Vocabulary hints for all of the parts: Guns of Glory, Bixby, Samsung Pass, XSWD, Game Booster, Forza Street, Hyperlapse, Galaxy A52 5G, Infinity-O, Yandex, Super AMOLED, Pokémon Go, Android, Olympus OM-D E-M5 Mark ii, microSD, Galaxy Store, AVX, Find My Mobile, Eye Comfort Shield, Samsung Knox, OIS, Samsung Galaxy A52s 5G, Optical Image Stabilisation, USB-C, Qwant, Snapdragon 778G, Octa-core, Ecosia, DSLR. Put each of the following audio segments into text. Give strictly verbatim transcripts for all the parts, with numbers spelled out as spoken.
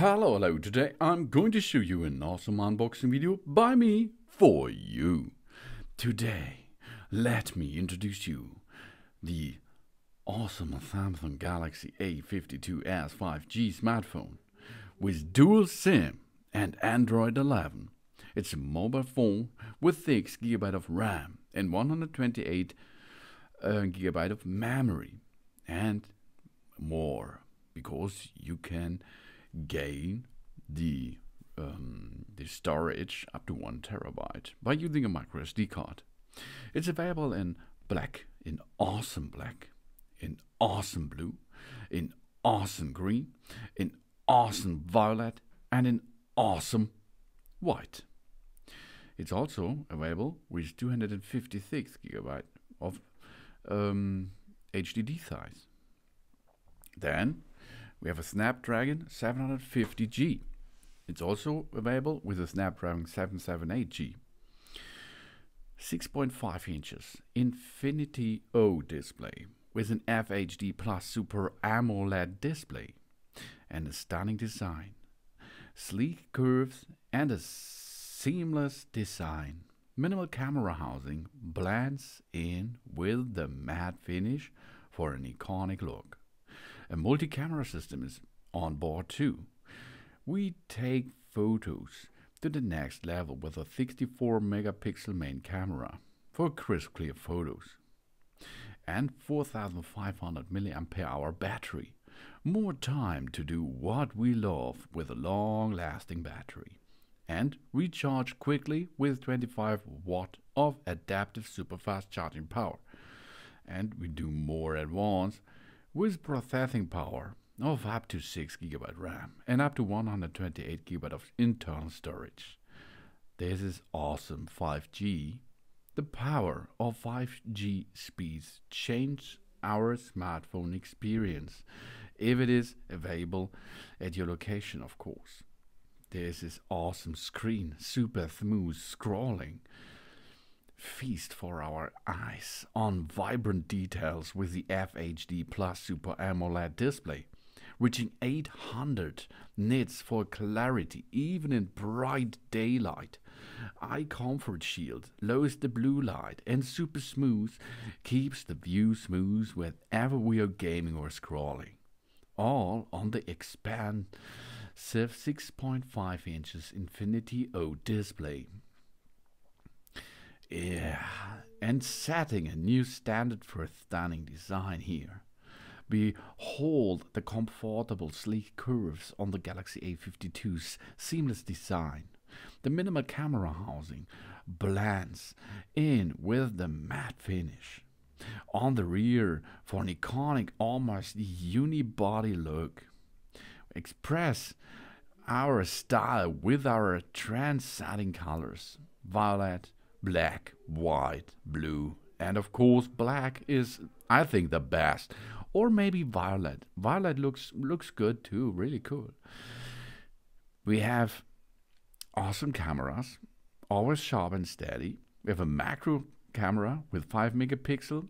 Hello, hello, today I'm going to show you an awesome unboxing video by me for you. Today, let me introduce you the awesome Samsung Galaxy A fifty-two S five G smartphone with dual SIM and Android eleven. It's a mobile phone with six gigabytes of RAM and one hundred twenty-eight uh, gigabyte of memory and more, because you can gain the um, the storage up to one terabyte by using a microSD card. It's available in black, in awesome black, in awesome blue, in awesome green, in awesome violet, and in awesome white. It's also available with two hundred fifty-six gigabyte of um, H D D size. Then we have a Snapdragon seven fifty G. It's also available with a Snapdragon seven seventy-eight G. six point five inches Infinity-O display with an F H D plus Super AMOLED display and a stunning design. Sleek curves and a seamless design. Minimal camera housing blends in with the matte finish for an iconic look. A multi-camera system is on board too. We take photos to the next level with a sixty-four megapixel main camera for crisp clear photos. And four thousand five hundred milliampere hour battery. More time to do what we love with a long-lasting battery. And recharge quickly with twenty-five watt of adaptive superfast charging power. And we do more advanced with processing power of up to six gigabyte RAM and up to one hundred twenty-eight gigabyte of internal storage. This is awesome five G. The power of five G speeds changes our smartphone experience, if it is available at your location, of course. This is awesome screen, super smooth scrolling. Feast for our eyes on vibrant details with the F H D plus Super AMOLED display, reaching eight hundred nits for clarity even in bright daylight. Eye comfort shield lowers the blue light and super smooth keeps the view smooth whenever we are gaming or scrolling. All on the expansive six point five inches Infinity-O display. Yeah, and setting a new standard for stunning design here. Behold the comfortable sleek curves on the Galaxy A fifty-two's seamless design. The minimal camera housing blends in with the matte finish. On the rear for an iconic, almost unibody look. Express our style with our trendsetting colors. Violet, black, white, blue, and of course black is, I think, the best. Or maybe violet. Violet looks looks good too, really cool. We have awesome cameras, always sharp and steady. We have a macro camera with five megapixel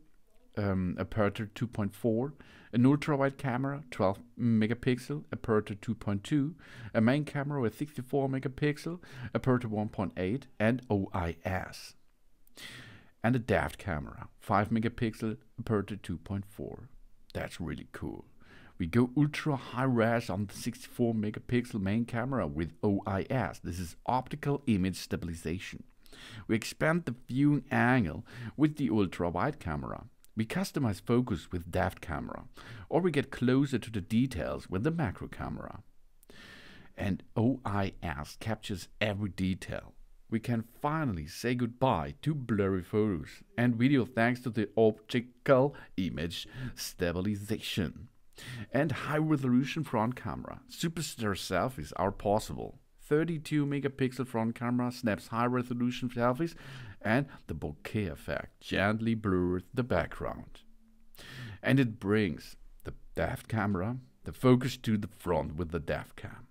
um, aperture two point four, an ultra-wide camera twelve megapixel aperture two point two, a main camera with sixty-four megapixel aperture one point eight, and O I S, and a depth camera five megapixel aperture two point four. That's really cool. We go ultra high res on the sixty-four megapixel main camera with O I S. This is optical image stabilization. We expand the viewing angle with the ultra-wide camera. We customize focus with depth camera, or we get closer to the details with the macro camera. And O I S captures every detail. We can finally say goodbye to blurry photos and video thanks to the optical image stabilization. And high-resolution front camera. Superstar selfies are possible. thirty-two megapixel front camera snaps high-resolution selfies, and the bokeh effect gently blurs the background. And it brings the depth camera, the focus to the front with the depth cam.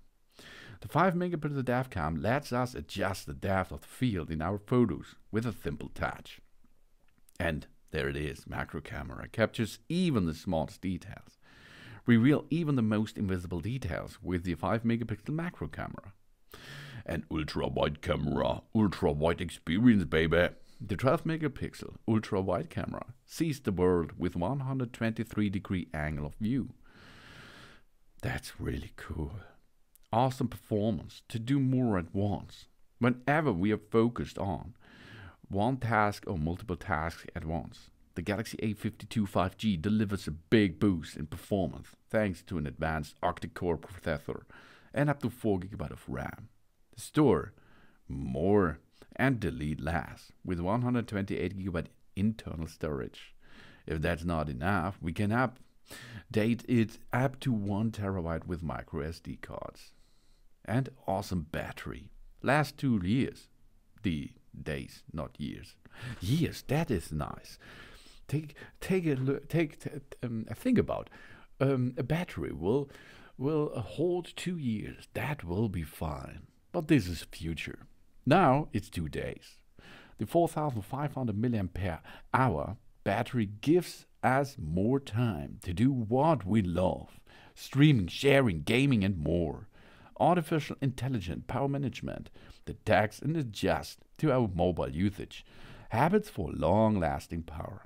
The five megapixel depth cam lets us adjust the depth of the field in our photos with a simple touch. And there it is, macro camera captures even the smallest details. reveal even the most invisible details with the five megapixel macro camera. An ultra-wide camera, ultra-wide experience, baby. The twelve megapixel ultra-wide camera sees the world with one hundred twenty-three degree angle of view. That's really cool. Awesome performance to do more at once. Whenever we are focused on one task or multiple tasks at once, the Galaxy A fifty-two five G delivers a big boost in performance thanks to an advanced Octa-core processor and up to four gigabytes of RAM. Store more and delete less with one hundred twenty-eight gigabyte internal storage. If that's not enough, we can update it up to one terabyte with microSD cards. And awesome battery. Last two years. The days, not years. Years, that is nice. Take take a look, take t um, think about um, a battery will will hold two years. That will be fine. But this is future. Now it's two days. The four thousand five hundred milliamp hour battery gives us more time to do what we love. Streaming, sharing, gaming and more. Artificial intelligence power management detects and adjusts to our mobile usage. Habits for long-lasting power.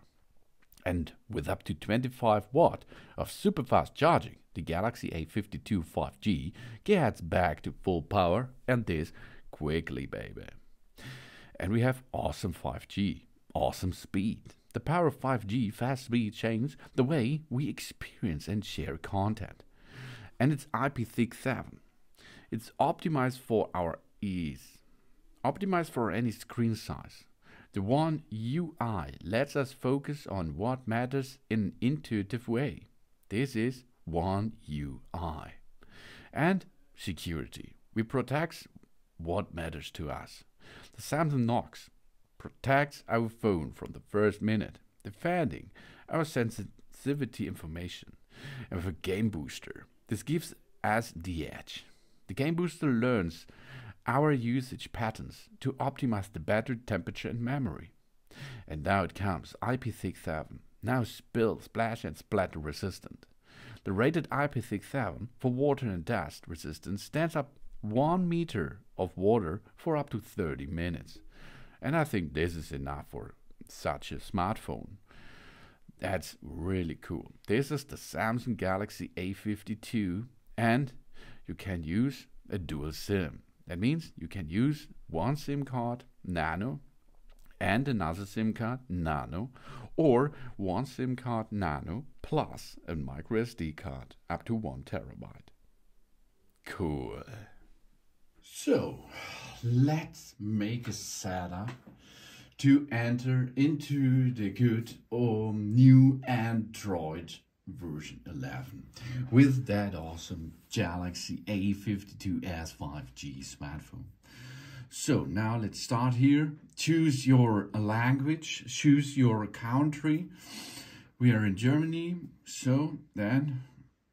And with up to twenty-five watt of super fast charging, the Galaxy A fifty-two five G gets back to full power, and this quickly, baby. And we have awesome five G, awesome speed. The power of five G fast speed changes the way we experience and share content. And it's I P sixty-seven. It's optimized for our ease, optimized for any screen size. The One U I lets us focus on what matters in an intuitive way. This is One U I. And security. We protect what matters to us. The Samsung Knox protects our phone from the first minute, defending our sensitivity information. And for Game Booster, this gives us the edge. The Game Booster learns our usage patterns to optimize the battery temperature and memory. And now it comes, I P sixty-seven, now spill, splash and splatter resistant. The rated I P sixty-seven for water and dust resistance stands up one meter of water for up to thirty minutes. And I think this is enough for such a smartphone. That's really cool. This is the Samsung Galaxy A fifty-two, and you can use a dual SIM. That means you can use one SIM card Nano and another SIM card Nano, or one SIM card Nano plus a microSD card up to one terabyte. Cool. So let's make a setup to enter into the good or new Android version eleven with that awesome Galaxy A fifty-two S five G smartphone. So now let's start here. Choose your language, choose your country. We are in Germany, so then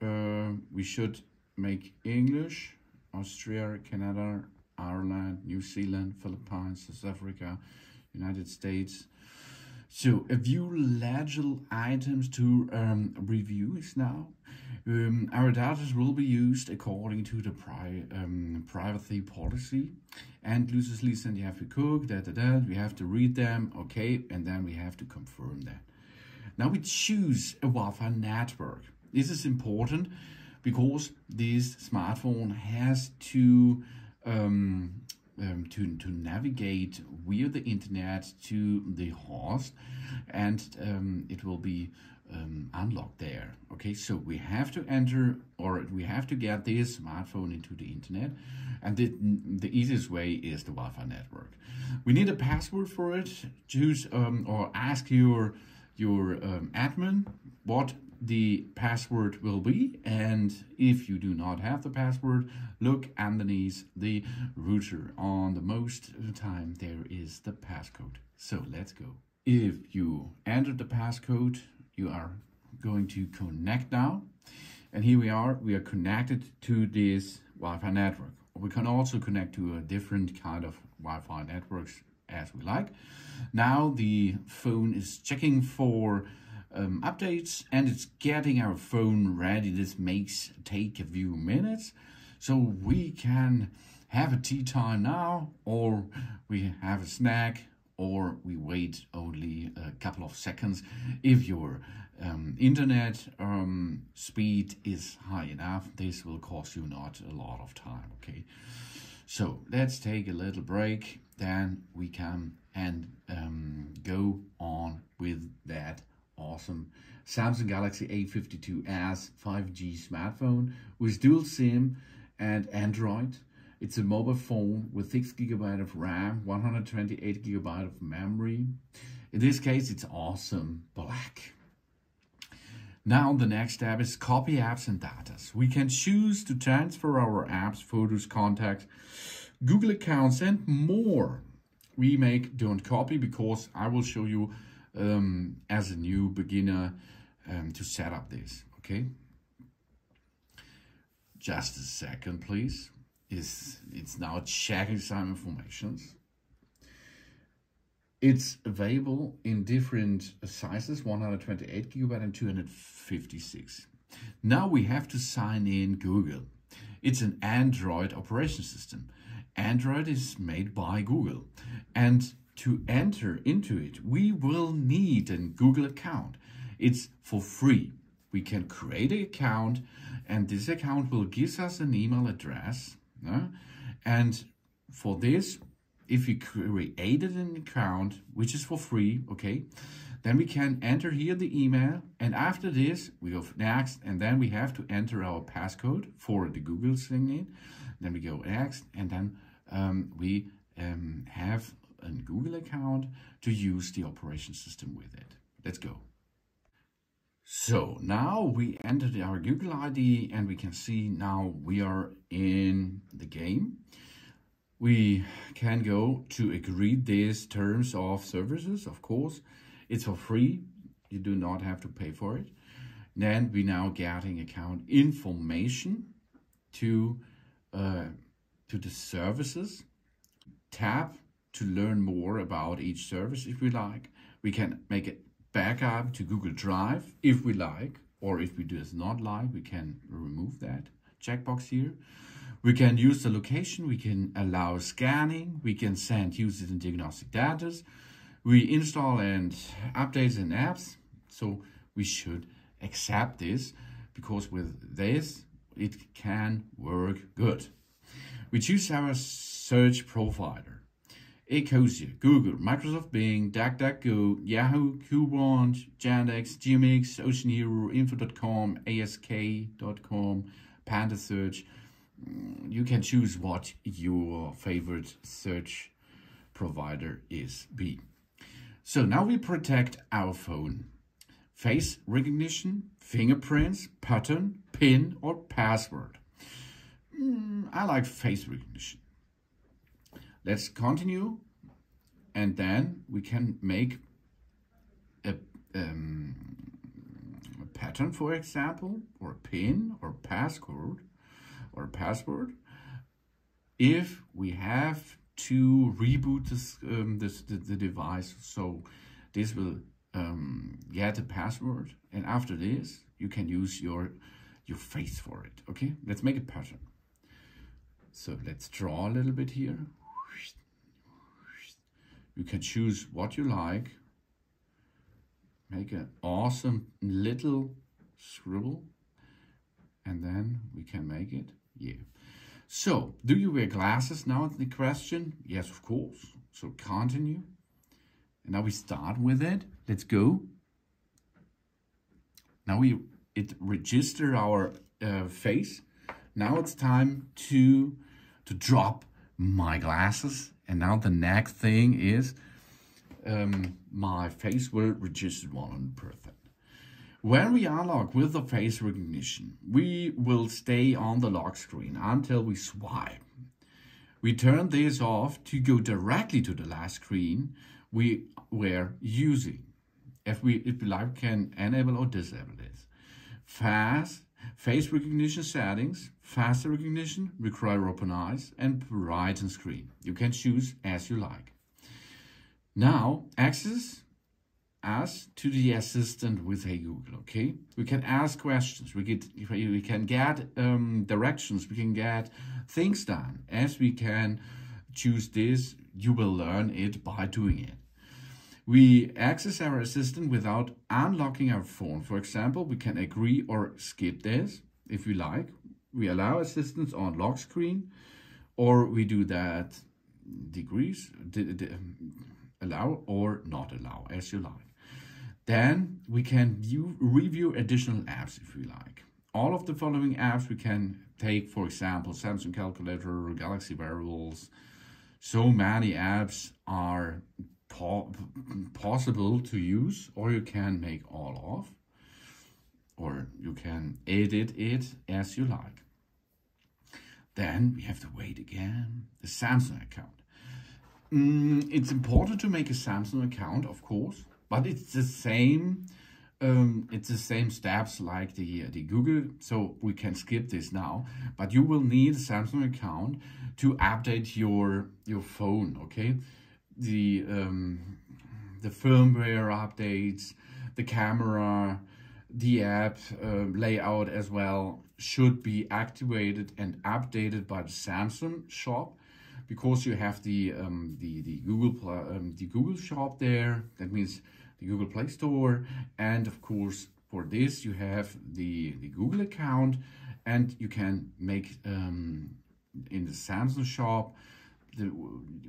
uh, we should make English. Austria, Canada, Ireland, New Zealand, Philippines, South Africa, United States. So a few legible items to um, review is now. Um, our data will be used according to the pri um, privacy policy. And loosely and you have to cook, da da da, we have to read them, okay, and then we have to confirm that. Now we choose a Wi-Fi network. This is important because this smartphone has to um, Um, to, to navigate via the internet to the host, and um, it will be um, unlocked there. Okay, so we have to enter, or we have to get this smartphone into the internet, and the, the easiest way is the Wi-Fi network. We need a password for it. Choose um, or ask your, your um, admin what the password will be, and if you do not have the password, look underneath the router. On the most time there is the passcode. So let's go. If you enter the passcode, you are going to connect now, and here we are, we are connected to this Wi-Fi network. We can also connect to a different kind of Wi-Fi networks as we like. Now the phone is checking for um, updates, and it's getting our phone ready. This makes take a few minutes, so we can have a tea time now, or we have a snack, or we wait only a couple of seconds if your um, internet um, speed is high enough. This will cost you not a lot of time, okay? So let's take a little break, then we can and um, go on with that awesome Samsung Galaxy A fifty-two S five G smartphone with dual SIM and Android. It's a mobile phone with six gigabytes of RAM, one hundred twenty-eight gigabytes of memory. In this case, it's awesome black. Now the next step is copy apps and data. We can choose to transfer our apps, photos, contacts, Google accounts and more. We make don't copy because I will show you um, as a new beginner um, to set up this, okay? Just a second, please. Is it's now checking some informations. It's available in different sizes, one hundred twenty-eight gigabytes and two hundred fifty-six. Now we have to sign in Google. It's an Android operation system. Android is made by Google, and to enter into it we will need a Google account. It's for free. We can create an account, and this account will give us an email address. No? And for this, if we created an account, which is for free, okay, then we can enter here the email, and after this we go next, and then we have to enter our passcode for the Google sign-in. Then we go next, and then um, we um, have a Google account to use the operation system with it. Let's go. So now we entered our Google I D, and we can see now we are in the game. We can go to agree these terms of services, of course. It's for free. You do not have to pay for it. Then we now getting account information to, uh, to the services. Tap to learn more about each service if we like. We can make it backup to Google Drive if we like, or if we do not like, we can remove that checkbox here. We can use the location, we can allow scanning, we can send users and diagnostic data, we install and updates and apps. So we should accept this, because with this it can work good. We choose our search provider. Ecosia, Google, Microsoft Bing, DuckDuckGo, Yahoo, Qwant, Yandex, G M X, Ocean Hero, Info dot com, A S K dot com, PandaSearch. You can choose what your favorite search provider is be. So now we protect our phone. Face recognition, fingerprints, pattern, PIN or password. Mm, I like face recognition. Let's continue, and then we can make a, um, a pattern, for example, or a PIN or passcode or password. If we have to reboot this, um, this the, the device, so this will um, get a password, and after this you can use your your face for it. Okay, let's make a pattern. So let's draw a little bit here. You can choose what you like. Make an awesome little scribble, and then we can make it. Yeah. So, do you wear glasses now is the question? Yes, of course. So continue. And now we start with it. Let's go. Now we it register our uh, face. Now it's time to to drop my glasses. And now the next thing is um, my face will register one hundred percent. When we unlock with the face recognition, we will stay on the lock screen until we swipe. We turn this off to go directly to the last screen we were using. If we, if we like, can enable or disable this. Fast face recognition settings. Faster recognition, require open eyes and brighten screen. You can choose as you like. Now access us to the assistant with Hey Google, okay? We can ask questions, we get, we can get um, directions, we can get things done. As we can choose this, you will learn it by doing it. We access our assistant without unlocking our phone. For example, we can agree or skip this if we like. We allow assistants on lock screen, or we do that degrees, de de allow or not allow, as you like. Then we can view, review additional apps if we like. All of the following apps we can take, for example, Samsung Calculator, Galaxy Wearables. So many apps are po possible to use, or you can make all of, or you can edit it as you like. Then we have to wait again, the Samsung account. Mm, it's important to make a Samsung account, of course, but it's the same um, it's the same steps like the, the Google, so we can skip this now, but you will need a Samsung account to update your, your phone, okay? The, um, the firmware updates, the camera, the app uh, layout as well should be activated and updated by the Samsung shop, because you have the um, the the Google um, the Google shop there. That means the Google Play Store, and of course for this you have the the Google account, and you can make um, in the Samsung shop the,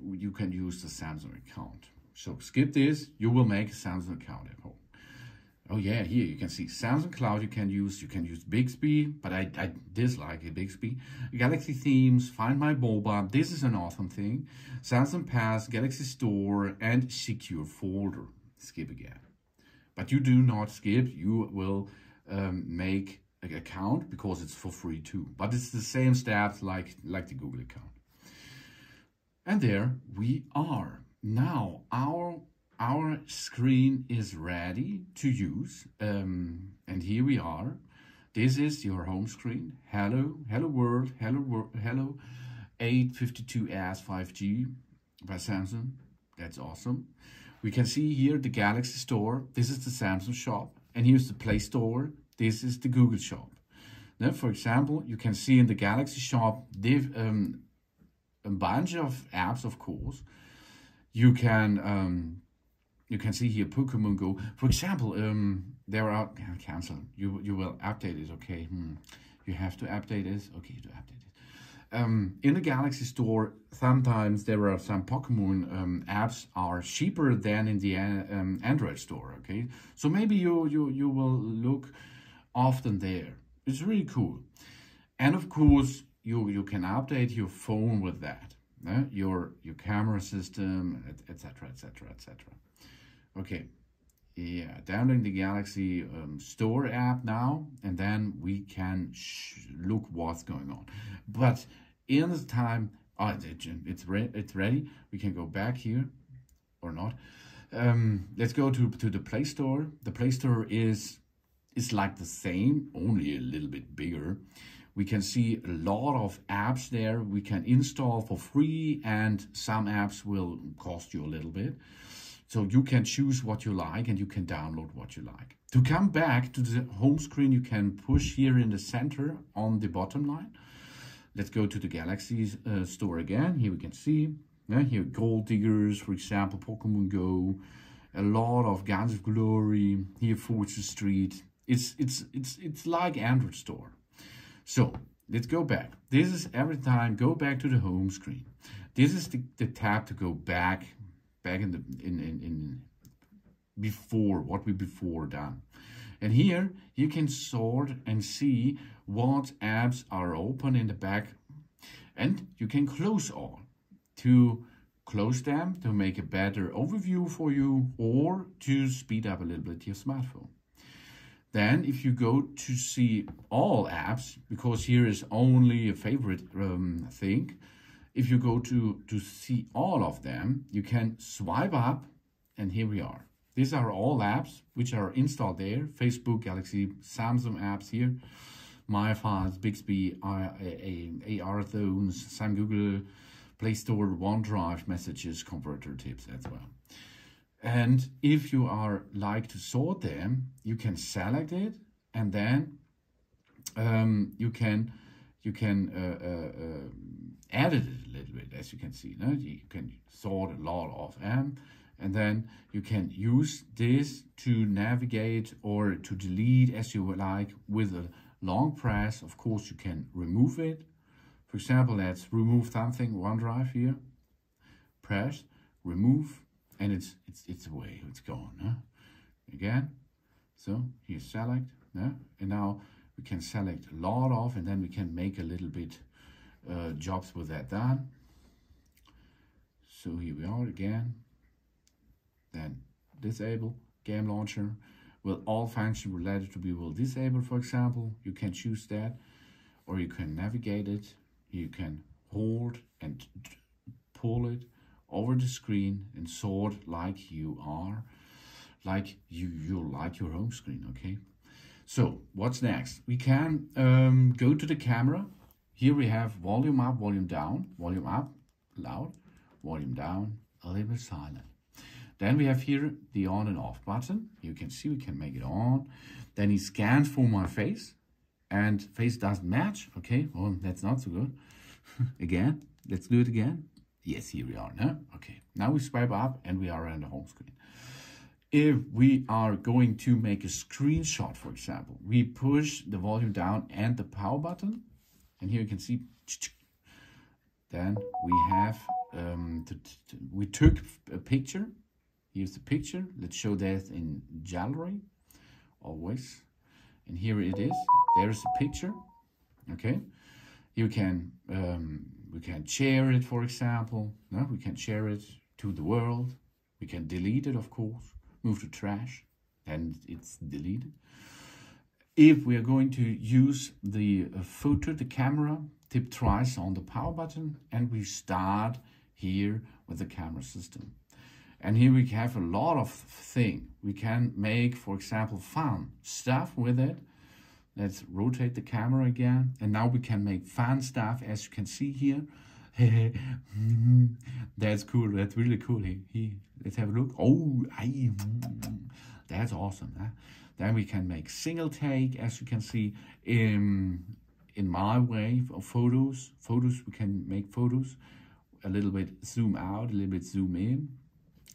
you can use the Samsung account. So skip this. You will make a Samsung account at home. Oh yeah, here you can see Samsung Cloud. You can use you can use Bixby, but I, I dislike it, Bixby. Galaxy Themes, Find My Mobile. This is an awesome thing. Samsung Pass, Galaxy Store, and Secure Folder. Skip again, but you do not skip. You will um, make an account because it's for free too. But it's the same steps like like the Google account. And there we are. Now our Our screen is ready to use, um, and here we are. This is your home screen. Hello, hello world, hello world, hello A fifty-two S five G by Samsung. That's awesome. We can see here the Galaxy Store. This is the Samsung shop, and here's the Play Store. This is the Google shop. Now, for example, you can see in the Galaxy shop they've um, a bunch of apps, of course. You can. Um, You can see here Pokémon Go. For example, um, there are... Cancel. You you will update it, okay. Hmm. You have to update it. Okay, you have to update it. Um, in the Galaxy Store, sometimes there are some Pokémon um, apps are cheaper than in the um, Android Store, okay. So maybe you, you, you will look often there. It's really cool. And of course, you, you can update your phone with that. Eh? Your, your camera system, et cetera, et cetera, et cetera. Okay, yeah, downloading the Galaxy um, Store app now, and then we can sh look what's going on. But in the time, oh, it's, re it's ready. We can go back here or not. Um, let's go to, to the Play Store. The Play Store is, is like the same, only a little bit bigger. We can see a lot of apps there. We can install for free, and some apps will cost you a little bit. So you can choose what you like, and you can download what you like. To come back to the home screen, you can push here in the center on the bottom line. Let's go to the Galaxy uh, Store again. Here we can see, yeah, here Gold Diggers, for example, Pokémon Go, a lot of Guns of Glory, here Forza Street. It's, it's, it's, it's like Android Store. So let's go back. This is every time, go back to the home screen. This is the, the tab to go back. Back in the in, in in before what we before done, and here you can sort and see what apps are open in the back, and you can close all to close them to make a better overview for you, or to speed up a little bit your smartphone. Then if you go to see all apps, because here is only a favorite um, thing. If you go to, to see all of them, you can swipe up, and here we are. These are all apps which are installed there. Facebook, Galaxy, Samsung apps here. My Files, Bixby, A R Phones, Sam Google, Play Store, OneDrive, Messages, Converter Tips as well. And if you are like to sort them, you can select it, and then um, you can you can uh, uh, uh, edit it a little bit, as you can see. No? You can sort a lot of them, and then you can use this to navigate or to delete as you like with a long press. Of course, you can remove it. For example, let's remove something. OneDrive here. Press remove. And it's it's it's away, it's gone. Huh? Again, so here select, huh? And now we can select a lot of, and then we can make a little bit uh, jobs with that done. So here we are again. Then disable game launcher. Well, all functions related to be will disable. For example, you can choose that, or you can navigate it. You can hold and pull it over the screen and sort like you are, like you you like your home screen. Okay, so what's next? We can um, go to the camera. Here we have volume up, volume down, volume up, loud, volume down, a little bit silent. Then we have here the on and off button. You can see we can make it on. Then he scans for my face, and face doesn't match. Okay, well that's not so good. Again, let's do it again. Yes, here we are. No? Okay, now we swipe up and we are on the home screen. If we are going to make a screenshot, for example, we push the volume down and the power button. And here you can see, then we have, um, we took a picture. Here's the picture. Let's show that in gallery, always. And here it is. There's the picture. Okay, you can... Um, We can share it, for example. No, we can share it to the world. We can delete it, of course. Move to trash, and it's deleted. If we are going to use the uh, photo, the camera, tip twice on the power button, and we start here with the camera system. And here we have a lot of things. We can make, for example, fun stuff with it. Let's rotate the camera again, and now we can make fun stuff, as you can see here. That's cool. That's really cool. Here, here, let's have a look. Oh, I, that's awesome. Huh? Then we can make single take, as you can see in in my way of photos. Photos we can make photos. A little bit zoom out, a little bit zoom in,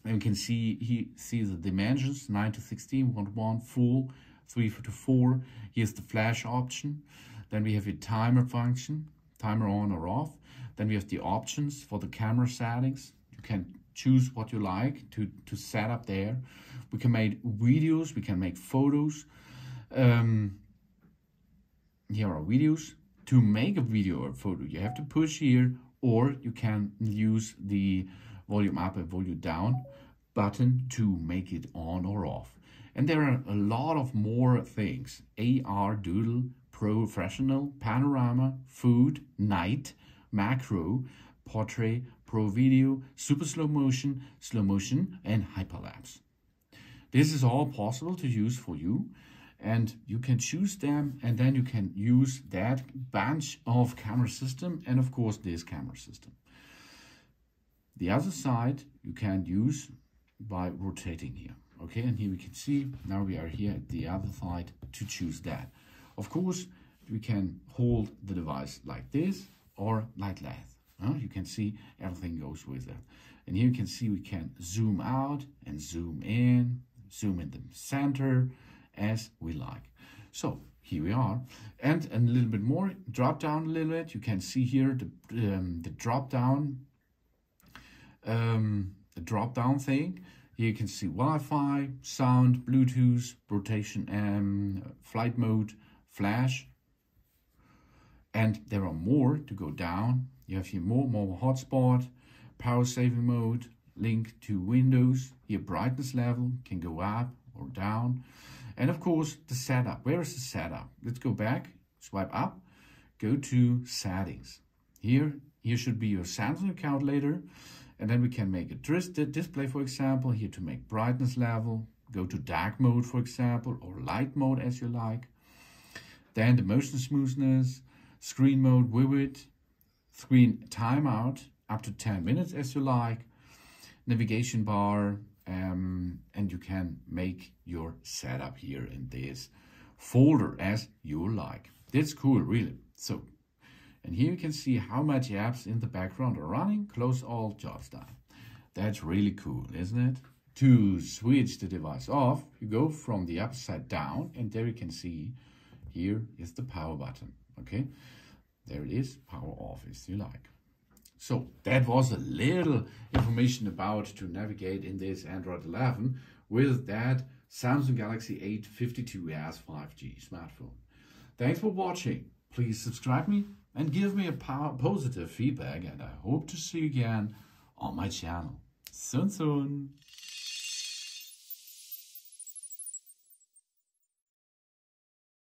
and we can see here see the dimensions: nine to sixteen, one to one, full. three to four. Here's the flash option. Then we have a timer function, timer on or off. Then we have the options for the camera settings. You can choose what you like to to set up there. We can make videos, we can make photos. Um, here are videos. To make a video or photo, you have to push here, or you can use the volume up and volume down button to make it on or off. And there are a lot of more things. A R, Doodle, Professional, Panorama, Food, Night, Macro, Portrait, Pro Video, Super Slow Motion, Slow Motion, and Hyperlapse. This is all possible to use for you. And you can choose them, and then you can use that bunch of camera system, and of course this camera system. The other side you can use by rotating here. Okay, and here we can see, now we are here at the other side to choose that. Of course, we can hold the device like this or like that. Uh, you can see everything goes with that. And here you can see we can zoom out and zoom in, zoom in the center as we like. So here we are. And a little bit more, drop down a little bit. You can see here the, um, the drop down, um, the drop down thing. Here you can see Wi-Fi, sound, Bluetooth, rotation, um, flight mode, flash. And there are more to go down. You have here more, more hotspot, power saving mode, link to Windows. Here brightness level can go up or down. And of course the setup. Where is the setup? Let's go back, swipe up, go to settings. Here, here should be your Samsung account later. And then we can make a display, for example, here to make brightness level, go to dark mode, for example, or light mode as you like. Then the motion smoothness, screen mode, vivid, screen timeout, up to ten minutes as you like, navigation bar, um, and you can make your setup here in this folder as you like. That's cool, really. So, and here you can see how much apps in the background are running. Close all jobs down. That's really cool, isn't it? To switch the device off, you go from the upside down, and there you can see here is the power button. Okay, there it is, power off if you like. So that was a little information about to navigate in this Android eleven with that Samsung Galaxy A fifty-two S five G smartphone. Thanks for watching. Please subscribe me and give me a positive feedback, and I hope to see you again on my channel soon soon.